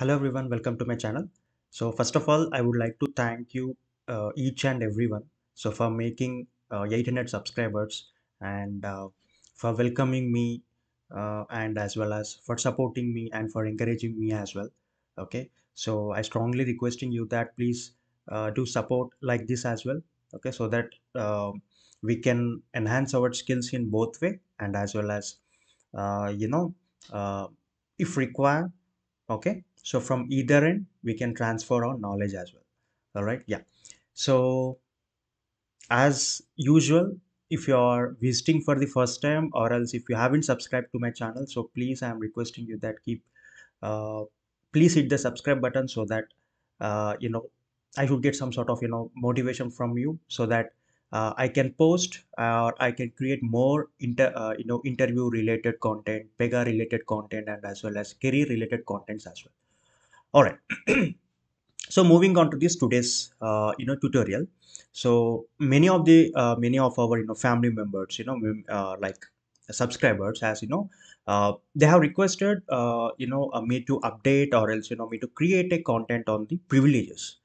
Hello everyone, welcome to my channel. So first of all, I would like to thank you each and everyone for making 800 subscribers and for welcoming me and as well as for supporting me and for encouraging me as well. Okay, so I strongly requesting you that please do support like this as well. Okay, so that we can enhance our skills in both way and as well as if required. Okay, so from either end we can transfer our knowledge as well. All right, yeah, so as usual, if you are visiting for the first time or else if you haven't subscribed to my channel, so please I am requesting you that keep please hit the subscribe button so that I should get some sort of motivation from you, so that I can post or I can create more interview related content, Pega related content, and as well as career related contents as well. All right. So moving on to this today's tutorial. So many of our family members like subscribers, as they have requested me to update or else me to create a content on the privileges.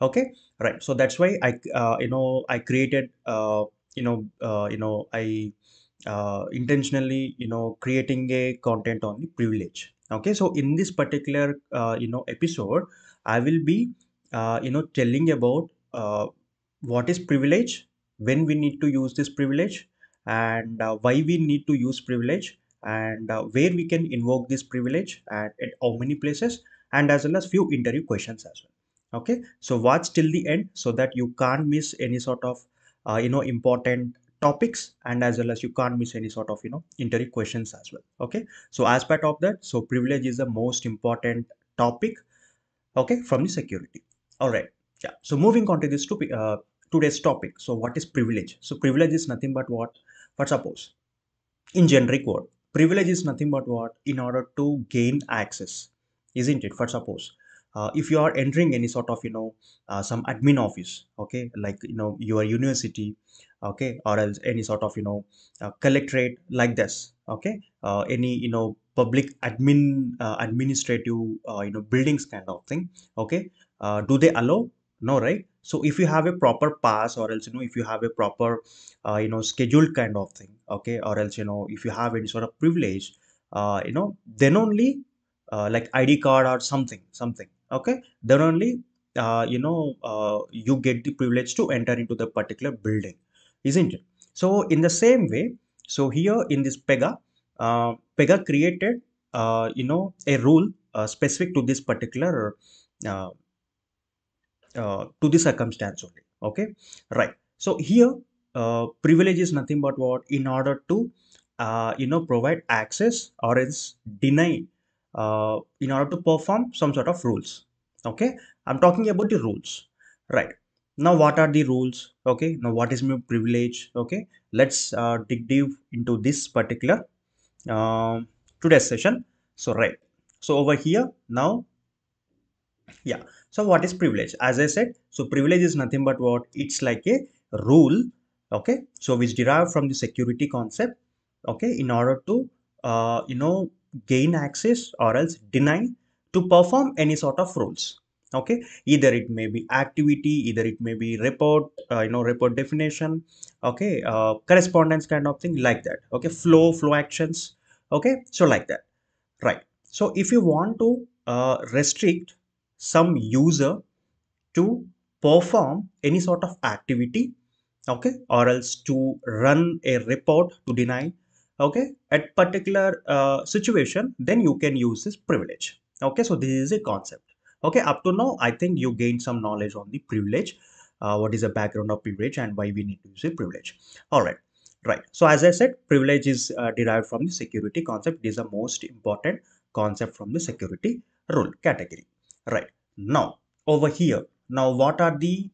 Okay, right. So that's why I I created I intentionally creating a content on the privilege. Okay, so in this particular episode, I will be telling about what is privilege, when we need to use this privilege, and why we need to use privilege, and where we can invoke this privilege at how many places, and as well as few interview questions as well. Okay, so watch till the end so that you can't miss any sort of important topics, and as well as you can't miss any sort of interview questions as well. Okay, so as part of that, so privilege is the most important topic, okay, from the security. All right, yeah, so moving on to this today's topic. So what is privilege? So privilege is nothing but what suppose in generic word, privilege is nothing but what, in order to gain access, isn't it? For suppose if you are entering any sort of some admin office, okay, like your university, okay, or else any sort of collectorate like this, okay, any public admin administrative buildings kind of thing, okay, do they allow? No, right? So if you have a proper pass, or else if you have a proper scheduled kind of thing, okay, or else if you have any sort of privilege, then only like ID card or something, okay, then only you get the privilege to enter into the particular building, isn't it? So in the same way, so here in this Pega, Pega created a rule specific to this particular to the circumstance only. Okay, right. So here privilege is nothing but what, in order to provide access or else deny, in order to perform some sort of rules. Okay, I'm talking about the rules. Right now, what are the rules? Okay, now what is my privilege? Okay, let's dig deep into this particular today's session. So right, so over here now, yeah, so what is privilege? As I said, so privilege is nothing but what, it's like a rule, okay, so which derived from the security concept, okay, in order to gain access or else deny to perform any sort of rules. Okay, either it may be activity, either it may be report, report definition, okay, correspondence kind of thing like that. Okay, flow actions, okay, so like that, right? So if you want to restrict some user to perform any sort of activity, okay, or else to run a report to deny, okay, at particular situation, then you can use this privilege. Okay, so this is a concept. Okay, up to now I think you gained some knowledge on the privilege, what is the background of privilege and why we need to use a privilege. All right, right. So as I said, privilege is derived from the security concept. It is the most important concept from the security rule category. Right, now over here, now what are the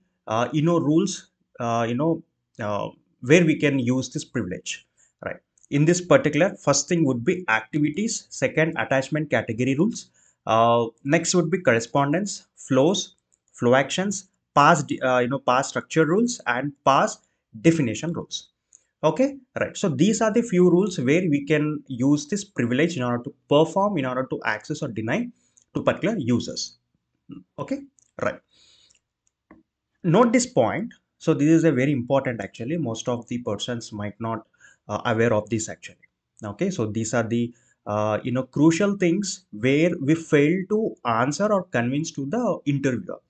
rules where we can use this privilege? Right, in this particular, first thing would be activities, second attachment category rules, next would be correspondence, flows, flow actions, pass structure rules, and pass definition rules. Okay, right, so these are the few rules where we can use this privilege in order to perform, in order to access or deny to particular users. Okay, right. Note this point. So this is a very important actually. Most of the persons might not aware of this actually. Okay, so these are the crucial things where we fail to answer or convince to the interviewer.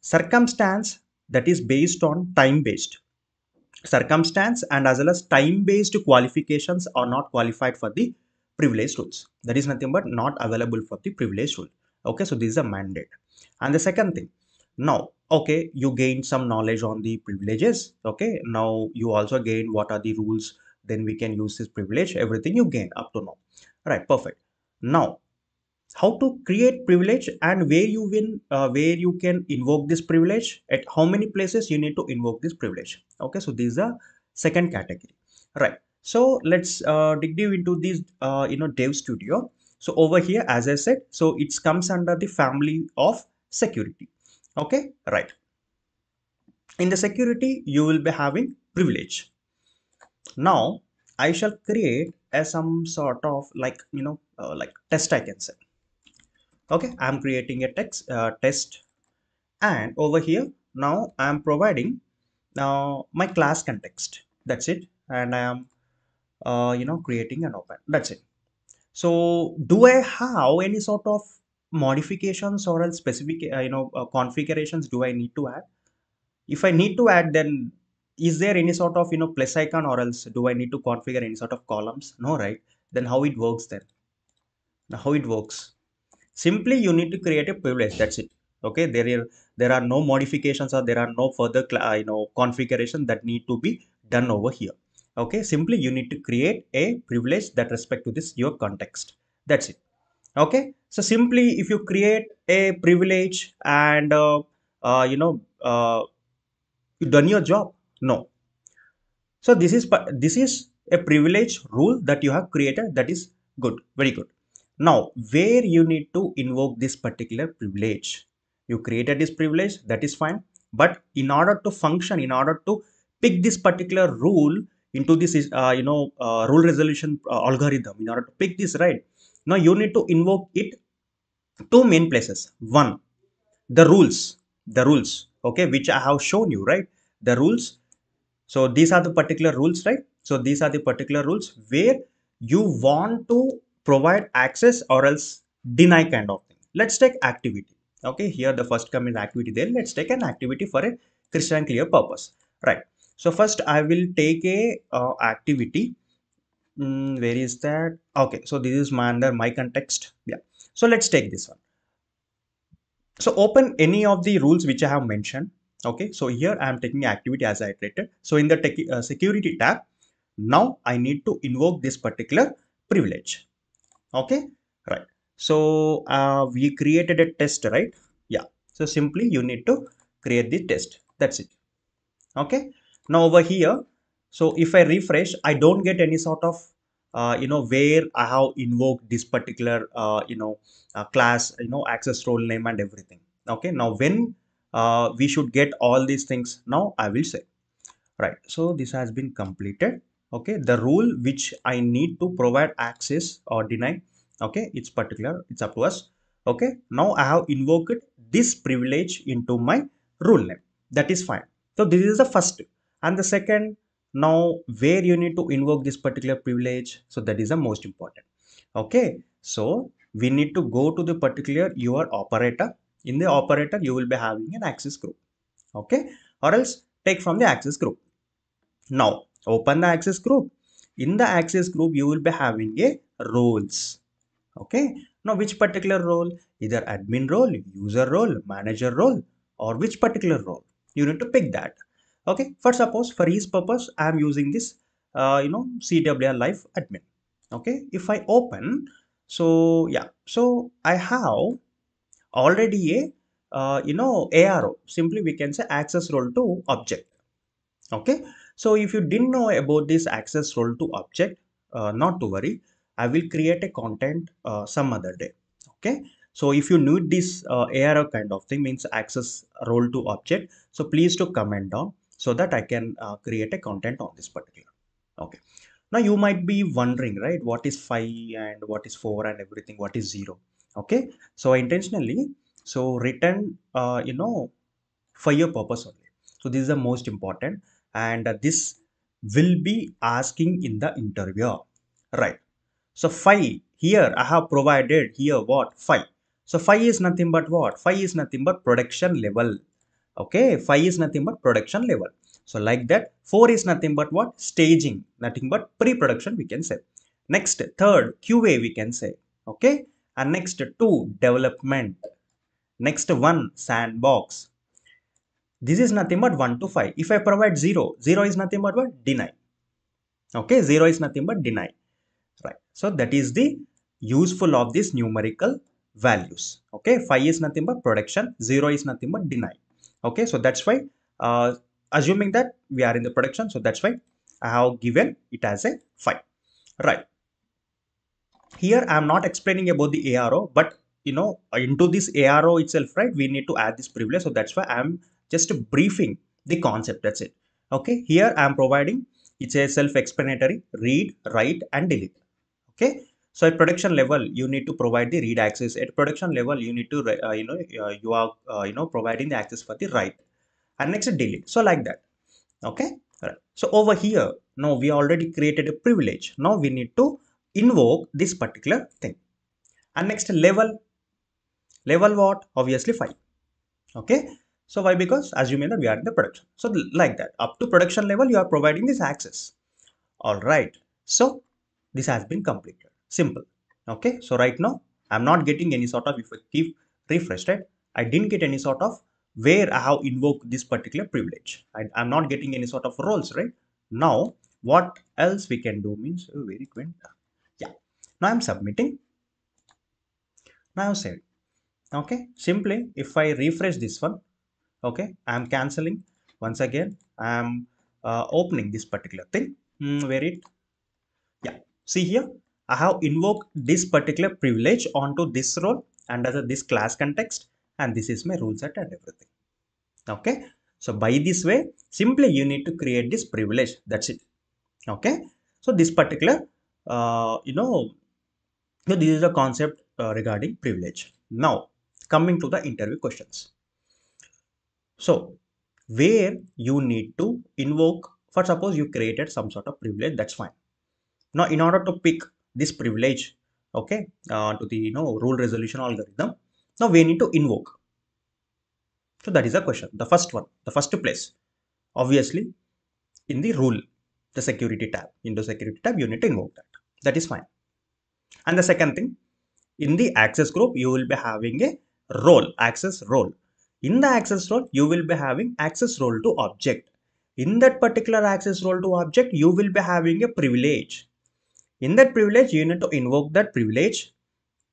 Circumstance that is based on time-based. Circumstance and as well as time-based qualifications are not qualified for the privilege rules. That is nothing but not available for the privilege rule. Okay, so this is a mandate. And the second thing, now, okay, you gain some knowledge on the privileges. Okay, now you also gain what are the rules. Then we can use this privilege, everything you gain up to now. Right, perfect. Now, how to create privilege and where you can invoke this privilege, at how many places you need to invoke this privilege. Okay, so these are second category. Right, so let's dig deep into this, Dev Studio. So over here, as I said, so it comes under the family of security. Okay, right. In the security, you will be having privilege. Now, I shall create some sort of like test, I can say. Okay, I'm creating a text test, and over here now I'm providing now my class context. That's it, and I am creating an open. That's it. So do I have any sort of modifications or else specific configurations do I need to add? If I need to add, then is there any sort of plus icon or else do I need to configure any sort of columns? No, right? Then how it works then? Now how it works? Simply you need to create a privilege. That's it. Okay, there are no modifications or there are no further configuration that need to be done over here. Okay, simply you need to create a privilege that respect to this your context. That's it. Okay, so simply if you create a privilege and you done your job. No. So this is a privilege rule that you have created. That is good. Very good. Now, where you need to invoke this particular privilege. You created this privilege. That is fine. But in order to function, in order to pick this particular rule into this, rule resolution algorithm, in order to pick this, right? Now, you need to invoke it two main places. One, the rules, okay, which I have shown you, right? The rules. So these are the particular rules, right? So these are the particular rules where you want to provide access or else deny kind of thing. Let's take activity. Okay, here the first come is activity there. Let's take an activity for a crystal and clear purpose, right? So first I will take a activity. Where is that? Okay, so this is under my context. Yeah. So let's take this one. So open any of the rules which I have mentioned. Okay, so here I am taking activity as I iterated. So in the security tab, now I need to invoke this particular privilege. Okay, right. So we created a test, right? Yeah. So simply you need to create the test. That's it. Okay. Now over here, so if I refresh, I don't get any sort of where I have invoked this particular class, access role name and everything. Okay. Now when we should get all these things, now I will say, right? So this has been completed. Okay, the rule which I need to provide access or deny. Okay, it's particular, it's up to us. Okay, now I have invoked this privilege into my rule name. That is fine. So this is the first and the second. Now where you need to invoke this particular privilege, so that is the most important. Okay, so we need to go to the particular your operator. In the operator, you will be having an access group. Okay, or else take from the access group. Now open the access group. In the access group, you will be having a roles. Okay, now which particular role? Either admin role, user role, manager role, or which particular role? You need to pick that. Okay, for suppose for his purpose, I am using this, CWR live admin. Okay, if I open, so yeah, so I have already a ARO. Simply we can say access role to object. Okay, so if you didn't know about this access role to object, not to worry, I will create a content some other day. Okay, so if you need this ARO kind of thing, means access role to object, so please to comment down so that I can create a content on this particular. Okay, now you might be wondering, right, what is 5 and what is 4 and everything, what is 0. Okay, so intentionally, so written for your purpose only. So this is the most important, and this will be asking in the interview, right? So 5 here I have provided here what 5. So 5 is nothing but what? 5 is nothing but production level. Okay, 5 is nothing but production level. So like that, 4 is nothing but what? Staging, nothing but pre-production we can say. Next, third, QA we can say. Okay, and next 2, development. Next 1, sandbox. This is nothing but 1 to 5. If I provide 0, 0 is nothing but what? Deny. Okay, 0 is nothing but deny. Right. So that is the useful of this numerical values. Okay, 5 is nothing but production, 0 is nothing but deny. Okay, so that's why assuming that we are in the production, so that's why I have given it as a 5. Right. Here I am not explaining about the ARO, but you know, into this ARO itself, right, we need to add this privilege. So that's why I am just briefing the concept, that's it. Okay, here I am providing, it's a self-explanatory, read, write and delete. Okay, so at production level you need to provide the read access. At production level you need to you are providing the access for the write, and next delete. So like that. Okay, right. So over here now we already created a privilege. Now we need to invoke this particular thing, and next level what? Obviously 5. Okay. So why? Because assuming that we are in the production. So like that, up to production level, you are providing this access. All right. So this has been completed. Simple. Okay. So right now, I'm not getting any sort of, if I keep refresh, right? I didn't get any sort of where I have invoked this particular privilege. I'm not getting any sort of roles, right? Now, what else we can do means very quick. Yeah. Now I'm submitting. Now I've said, okay. Simply, if I refresh this one, okay, I am cancelling once again. I am opening this particular thing. Where it? Yeah. See here, I have invoked this particular privilege onto this role and under this class context, and this is my rule set and everything. Okay. So by this way, simply you need to create this privilege. That's it. Okay. So this particular, so this is the concept regarding privilege. Now coming to the interview questions. So, where you need to invoke, for suppose you created some sort of privilege, that's fine. Now, in order to pick this privilege, okay, to the, rule resolution algorithm, now we need to invoke. So, that is the question, the first one, the first place. Obviously, in the rule, the security tab, into security tab, you need to invoke that. That is fine. And the second thing, in the access group, you will be having a role, access role. In the access role, you will be having access role to object. In that particular access role to object, you will be having a privilege. In that privilege, you need to invoke that privilege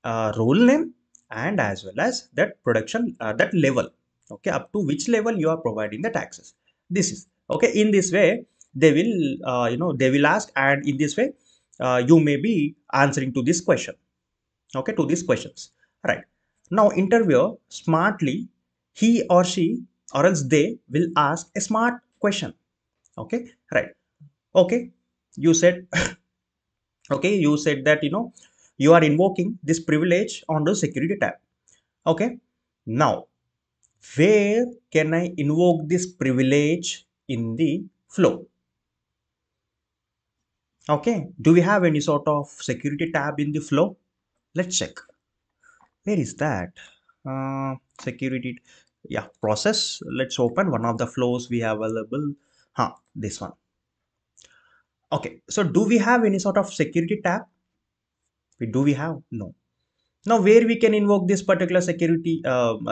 role name and as well as that production, that level. Okay, up to which level you are providing that access. This is okay. In this way, they will, they will ask, and in this way, you may be answering to this question. Okay, to these questions. Right. Now, interviewer smartly. He or she or else they will ask a smart question. Okay, right. Okay, you said okay, you said that you are invoking this privilege on the security tab. Okay, now where can I invoke this privilege in the flow? Okay, do we have any sort of security tab in the flow? Let's check. Where is that? Security, yeah, process. Let's open one of the flows we have available, this one. Okay, so do we have any sort of security tab? Do we have? No. Now where we can invoke this particular security,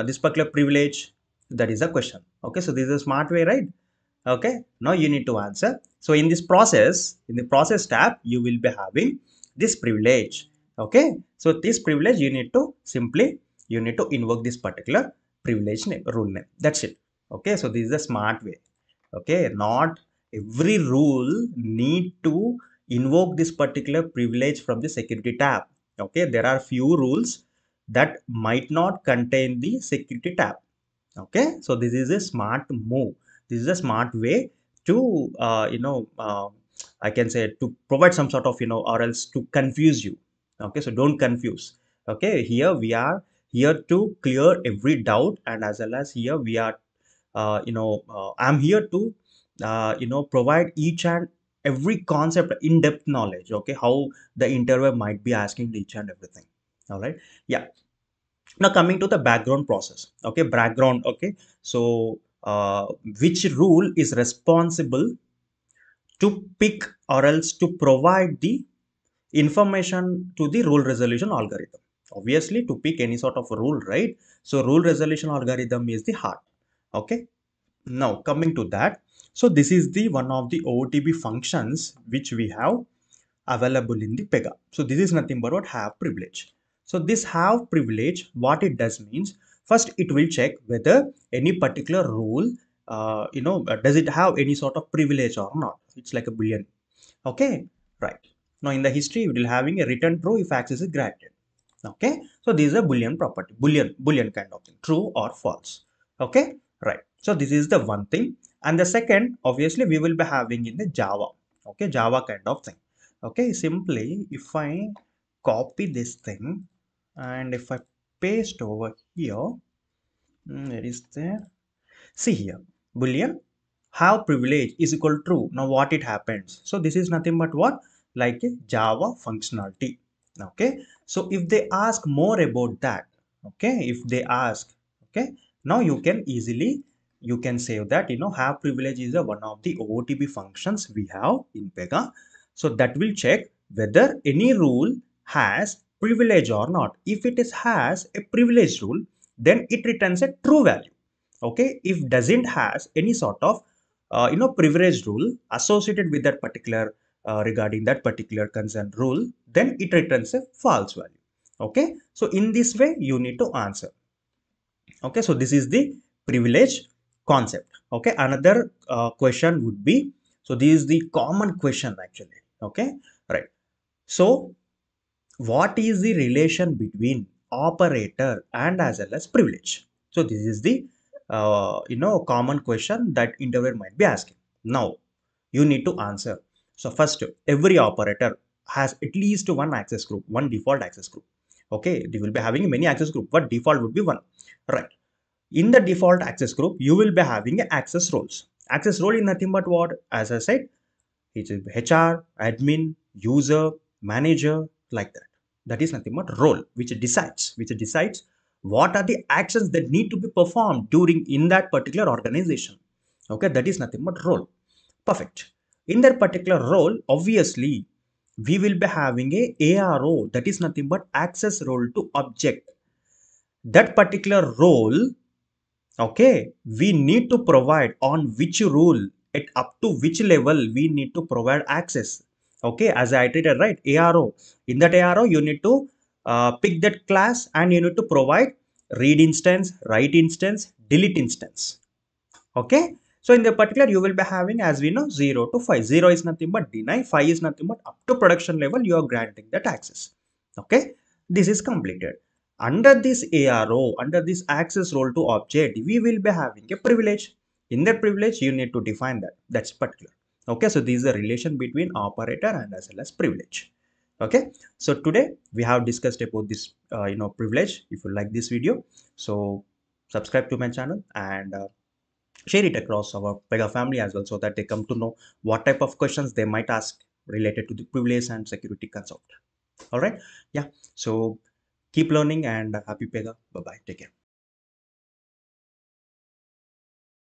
this particular privilege? That is the question. Okay, so this is a smart way, right? Okay, now you need to answer. So in this process, in the process tab, you will be having this privilege. Okay, so this privilege you need to simply, you need to invoke this particular privilege name, rule name. That's it. Okay, so this is a smart way. Okay, not every rule need to invoke this particular privilege from the security tab. Okay, there are few rules that might not contain the security tab. Okay, so this is a smart move. This is a smart way to, I can say to provide some sort of, or else to confuse you. Okay, so don't confuse. Okay, here we are here to clear every doubt, and as well as here we are I'm here to provide each and every concept in-depth knowledge. Okay, how the interviewer might be asking each and everything. All right, yeah. Now coming to the background process. Okay, background. Okay, so which rule is responsible to pick or else to provide the information to the rule resolution algorithm? Obviously, to pick any sort of rule, right? So rule resolution algorithm is the heart. Okay, now coming to that. So this is the one of the OOTB functions which we have available in the Pega. So this is nothing but what have privilege. So this have privilege, what it does means, first it will check whether any particular rule, does it have any sort of privilege or not. It's like a boolean. Okay, right. Now in the history, it will having a return true if access is granted. Okay, so this is a boolean property, boolean kind of thing, true or false. Okay, right. So this is the one thing, and the second, obviously, we will be having in the Java. Okay, Java kind of thing. Okay, simply if I copy this thing. And if I paste over here, where is there? See here, boolean have privilege is equal to true. Now what it happens? So this is nothing but what? Like a Java functionality. Okay. So if they ask more about that, okay, if they ask, okay, now you can easily, you can say that, have privilege is one of the OOTB functions we have in Pega. So that will check whether any rule has privilege or not. If it is has a privilege rule, then it returns a true value. Okay, if doesn't has any sort of privilege rule associated with that particular regarding that particular concerned rule, then it returns a false value. Okay, so in this way you need to answer. Okay, so this is the privilege concept. Okay, another question would be, so this is the common question actually. Okay, right. So what is the relation between operator and as well as privilege? So this is the common question that interviewer might be asking. Now you need to answer. So first, every operator has at least one access group, one default access group. Okay, they will be having many access group, but default would be one, right? In the default access group, you will be having access roles. Access role is nothing but what, as I said, it is HR, admin, user, manager, like that. That is nothing but role, which decides what are the actions that need to be performed during in that particular organization. Okay, that is nothing but role. Perfect. In that particular role, obviously, we will be having a ARO, that is nothing but access role to object. That particular role, okay, we need to provide on which rule, at up to which level we need to provide access. Okay, as I iterated, right, ARO. In that ARO, you need to pick that class and you need to provide read instance, write instance, delete instance. Okay. So in the particular, you will be having, as we know, 0 to 5. 0 is nothing but deny. 5 is nothing but up to production level, you are granting that access. Okay. This is completed. Under this ARO, under this access role to object, we will be having a privilege. In that privilege, you need to define that. That's particular. Okay, so this is the relation between operator and as well as privilege. Okay, so today we have discussed about this, privilege. If you like this video, so subscribe to my channel and share it across our Pega family as well, so that they come to know what type of questions they might ask related to the privilege and security concept. All right, yeah. So keep learning and happy Pega. Bye bye. Take care.